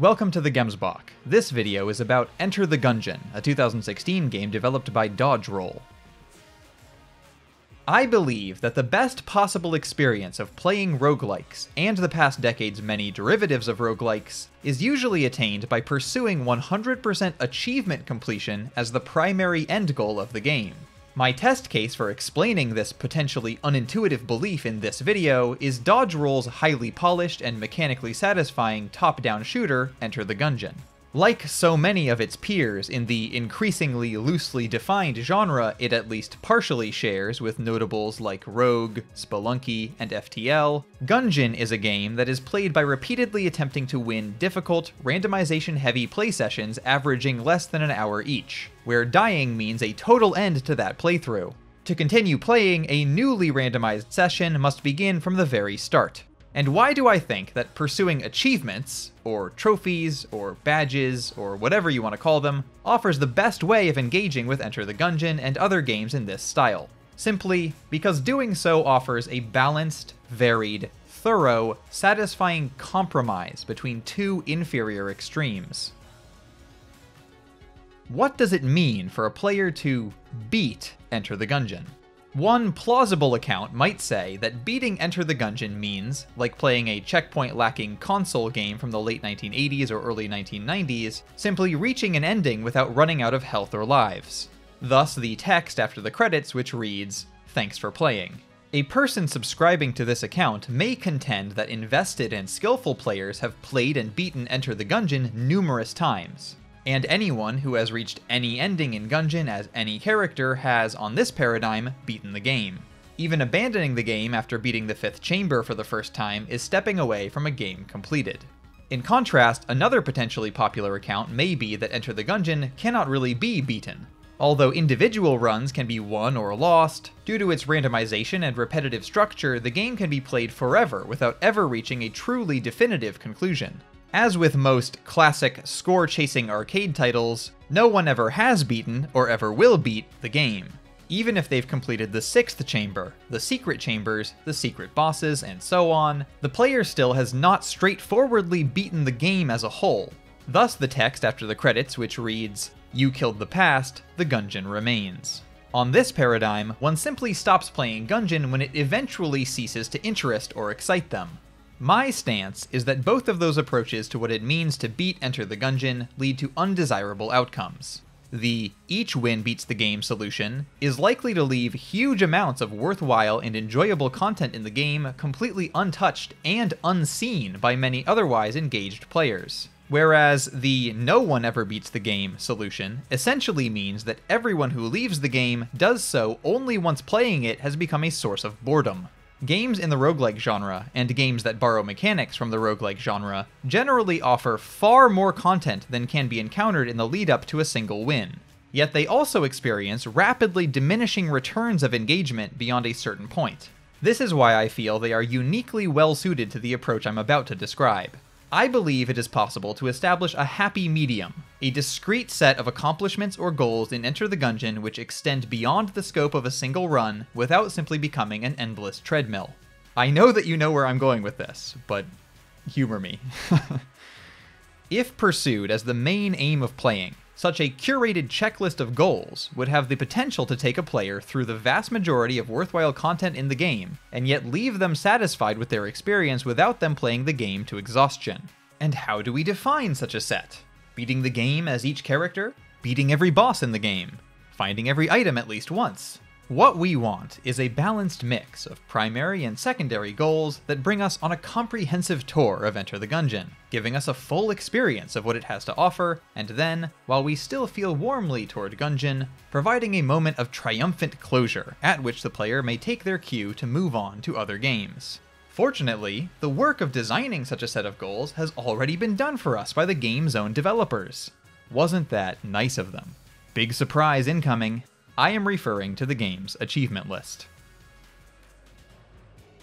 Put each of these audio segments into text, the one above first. Welcome to the Gemsbok. This video is about Enter the Gungeon, a 2016 game developed by Dodge Roll. I believe that the best possible experience of playing roguelikes, and the past decade's many derivatives of roguelikes, is usually attained by pursuing 100% achievement completion as the primary end goal of the game. My test case for explaining this potentially unintuitive belief in this video is Dodge Roll's highly polished and mechanically satisfying top-down shooter, Enter the Gungeon. Like so many of its peers in the increasingly loosely defined genre it at least partially shares with notables like Rogue, Spelunky, and FTL, Gungeon is a game that is played by repeatedly attempting to win difficult, randomization-heavy play sessions averaging less than an hour each, where dying means a total end to that playthrough. To continue playing, a newly randomized session must begin from the very start. And why do I think that pursuing achievements, or trophies, or badges, or whatever you want to call them, offers the best way of engaging with Enter the Gungeon and other games in this style? Simply because doing so offers a balanced, varied, thorough, satisfying compromise between two inferior extremes. What does it mean for a player to beat Enter the Gungeon? One plausible account might say that beating Enter the Gungeon means, like playing a checkpoint-lacking console game from the late 1980s or early 1990s, simply reaching an ending without running out of health or lives. Thus the text after the credits which reads, "Thanks for playing." A person subscribing to this account may contend that invested and skillful players have played and beaten Enter the Gungeon numerous times. And anyone who has reached any ending in Gungeon as any character has, on this paradigm, beaten the game. Even abandoning the game after beating the fifth chamber for the first time is stepping away from a game completed. In contrast, another potentially popular account may be that Enter the Gungeon cannot really be beaten. Although individual runs can be won or lost, due to its randomization and repetitive structure, the game can be played forever without ever reaching a truly definitive conclusion. As with most classic score-chasing arcade titles, no one ever has beaten, or ever will beat, the game, even if they've completed the sixth chamber, the secret chambers, the secret bosses, and so on. The player still has not straightforwardly beaten the game as a whole. Thus the text after the credits which reads, "You killed the past, the Gungeon remains." On this paradigm, one simply stops playing Gungeon when it eventually ceases to interest or excite them. My stance is that both of those approaches to what it means to beat Enter the Gungeon lead to undesirable outcomes. The each win beats the game solution is likely to leave huge amounts of worthwhile and enjoyable content in the game completely untouched and unseen by many otherwise engaged players. Whereas the no one ever beats the game solution essentially means that everyone who leaves the game does so only once playing it has become a source of boredom. Games in the roguelike genre, and games that borrow mechanics from the roguelike genre, generally offer far more content than can be encountered in the lead-up to a single win. Yet they also experience rapidly diminishing returns of engagement beyond a certain point. This is why I feel they are uniquely well-suited to the approach I'm about to describe. I believe it is possible to establish a happy medium, a discrete set of accomplishments or goals in Enter the Gungeon which extend beyond the scope of a single run without simply becoming an endless treadmill. I know that you know where I'm going with this, but humor me. If pursued as the main aim of playing, such a curated checklist of goals would have the potential to take a player through the vast majority of worthwhile content in the game, and yet leave them satisfied with their experience without them playing the game to exhaustion. And how do we define such a set? Beating the game as each character? Beating every boss in the game? Finding every item at least once? What we want is a balanced mix of primary and secondary goals that bring us on a comprehensive tour of Enter the Gungeon, giving us a full experience of what it has to offer, and then, while we still feel warmly toward Gungeon, providing a moment of triumphant closure at which the player may take their cue to move on to other games. Fortunately, the work of designing such a set of goals has already been done for us by the game's own developers. Wasn't that nice of them? Big surprise incoming. I am referring to the game's achievement list.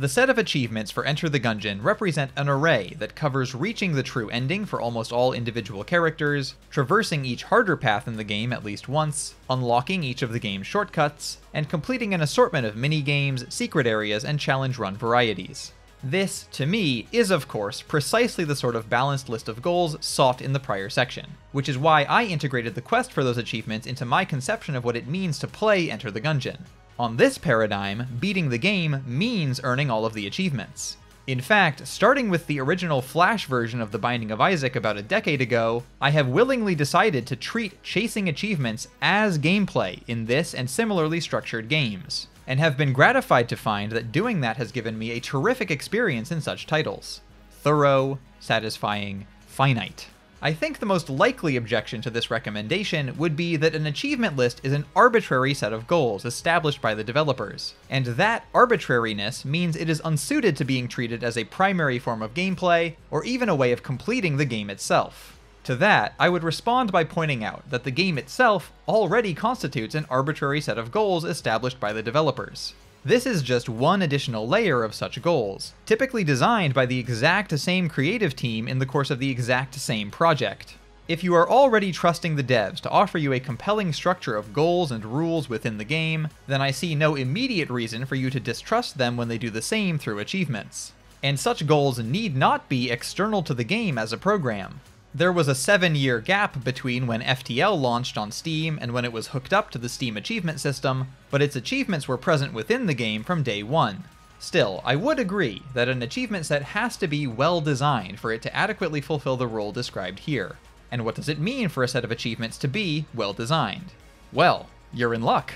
The set of achievements for Enter the Gungeon represent an array that covers reaching the true ending for almost all individual characters, traversing each harder path in the game at least once, unlocking each of the game's shortcuts, and completing an assortment of mini-games, secret areas, and challenge run varieties. This, to me, is of course precisely the sort of balanced list of goals sought in the prior section, which is why I integrated the quest for those achievements into my conception of what it means to play Enter the Gungeon. On this paradigm, beating the game means earning all of the achievements. In fact, starting with the original Flash version of The Binding of Isaac about a decade ago, I have willingly decided to treat chasing achievements as gameplay in this and similarly structured games, and have been gratified to find that doing that has given me a terrific experience in such titles. Thorough, satisfying, finite. I think the most likely objection to this recommendation would be that an achievement list is an arbitrary set of goals established by the developers, and that arbitrariness means it is unsuited to being treated as a primary form of gameplay, or even a way of completing the game itself. To that, I would respond by pointing out that the game itself already constitutes an arbitrary set of goals established by the developers. This is just one additional layer of such goals, typically designed by the exact same creative team in the course of the exact same project. If you are already trusting the devs to offer you a compelling structure of goals and rules within the game, then I see no immediate reason for you to distrust them when they do the same through achievements. And such goals need not be external to the game as a program. There was a 7-year gap between when FTL launched on Steam and when it was hooked up to the Steam achievement system, but its achievements were present within the game from day one. Still, I would agree that an achievement set has to be well designed for it to adequately fulfill the role described here. And what does it mean for a set of achievements to be well designed? Well, you're in luck.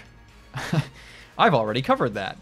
I've already covered that.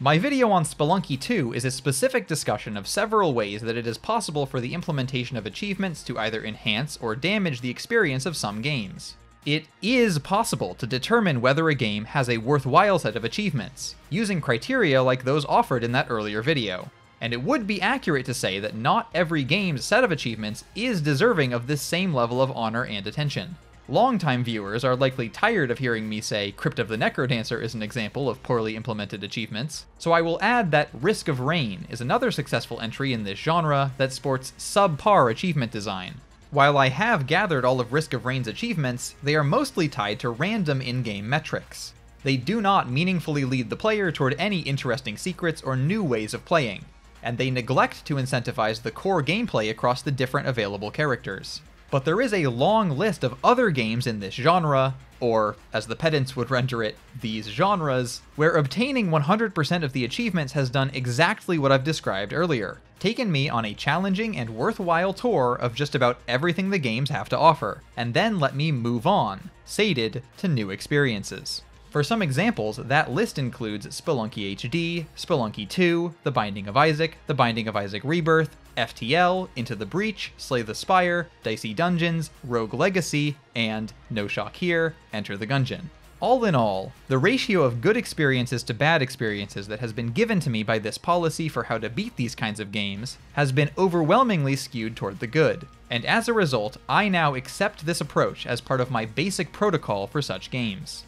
My video on Spelunky 2 is a specific discussion of several ways that it is possible for the implementation of achievements to either enhance or damage the experience of some games. It is possible to determine whether a game has a worthwhile set of achievements, using criteria like those offered in that earlier video. And it would be accurate to say that not every game's set of achievements is deserving of this same level of honor and attention. Longtime viewers are likely tired of hearing me say Crypt of the NecroDancer is an example of poorly implemented achievements, so I will add that Risk of Rain is another successful entry in this genre that sports subpar achievement design. While I have gathered all of Risk of Rain's achievements, they are mostly tied to random in-game metrics. They do not meaningfully lead the player toward any interesting secrets or new ways of playing, and they neglect to incentivize the core gameplay across the different available characters. But there is a long list of other games in this genre, or, as the pedants would render it, these genres, where obtaining 100% of the achievements has done exactly what I've described earlier, taken me on a challenging and worthwhile tour of just about everything the games have to offer, and then let me move on, sated, to new experiences. For some examples, that list includes Spelunky HD, Spelunky 2, The Binding of Isaac, The Binding of Isaac Rebirth, FTL, Into the Breach, Slay the Spire, Dicey Dungeons, Rogue Legacy, and, no shock here, Enter the Gungeon. All in all, the ratio of good experiences to bad experiences that has been given to me by this policy for how to beat these kinds of games has been overwhelmingly skewed toward the good, and as a result, I now accept this approach as part of my basic protocol for such games.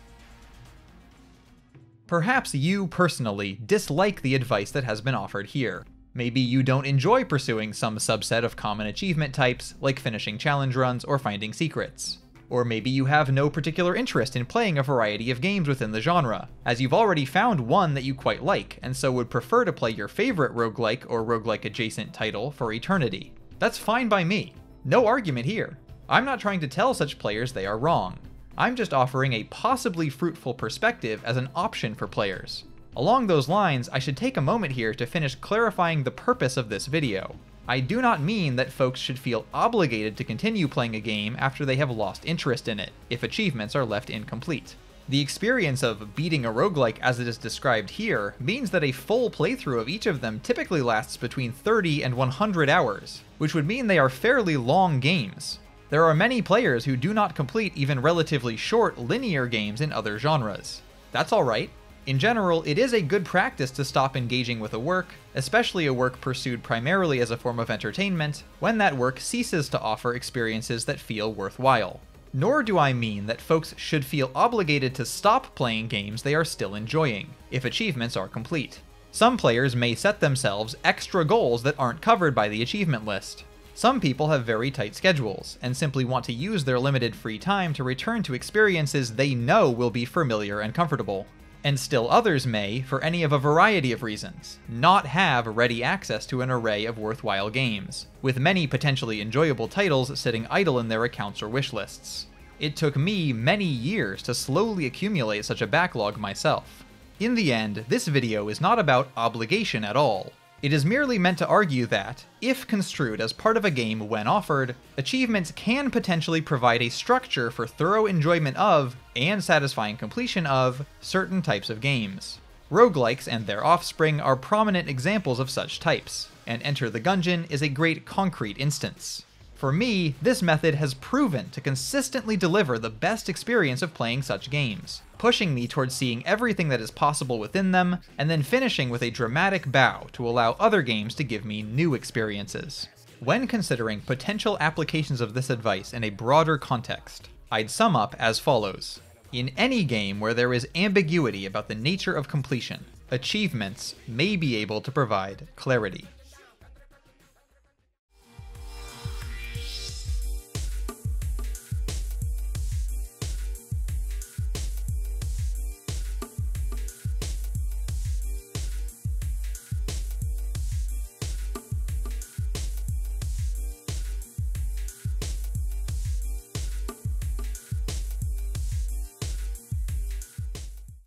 Perhaps you personally dislike the advice that has been offered here. Maybe you don't enjoy pursuing some subset of common achievement types, like finishing challenge runs or finding secrets. Or maybe you have no particular interest in playing a variety of games within the genre, as you've already found one that you quite like, and so would prefer to play your favorite roguelike or roguelike-adjacent title for eternity. That's fine by me. No argument here. I'm not trying to tell such players they are wrong. I'm just offering a possibly fruitful perspective as an option for players. Along those lines, I should take a moment here to finish clarifying the purpose of this video. I do not mean that folks should feel obligated to continue playing a game after they have lost interest in it, if achievements are left incomplete. The experience of beating a roguelike as it is described here means that a full playthrough of each of them typically lasts between 30 and 100 hours, which would mean they are fairly long games. There are many players who do not complete even relatively short linear games in other genres. That's alright. In general, it is a good practice to stop engaging with a work, especially a work pursued primarily as a form of entertainment, when that work ceases to offer experiences that feel worthwhile. Nor do I mean that folks should feel obligated to stop playing games they are still enjoying, if achievements are complete. Some players may set themselves extra goals that aren't covered by the achievement list. Some people have very tight schedules, and simply want to use their limited free time to return to experiences they know will be familiar and comfortable. and still others may, for any of a variety of reasons, not have ready access to an array of worthwhile games, with many potentially enjoyable titles sitting idle in their accounts or wishlists. It took me many years to slowly accumulate such a backlog myself. In the end, this video is not about obligation at all. It is merely meant to argue that, if construed as part of a game when offered, achievements can potentially provide a structure for thorough enjoyment of, and satisfying completion of, certain types of games. Roguelikes and their offspring are prominent examples of such types, and Enter the Gungeon is a great concrete instance. For me, this method has proven to consistently deliver the best experience of playing such games, pushing me towards seeing everything that is possible within them, and then finishing with a dramatic bow to allow other games to give me new experiences. When considering potential applications of this advice in a broader context, I'd sum up as follows. In any game where there is ambiguity about the nature of completion, achievements may be able to provide clarity.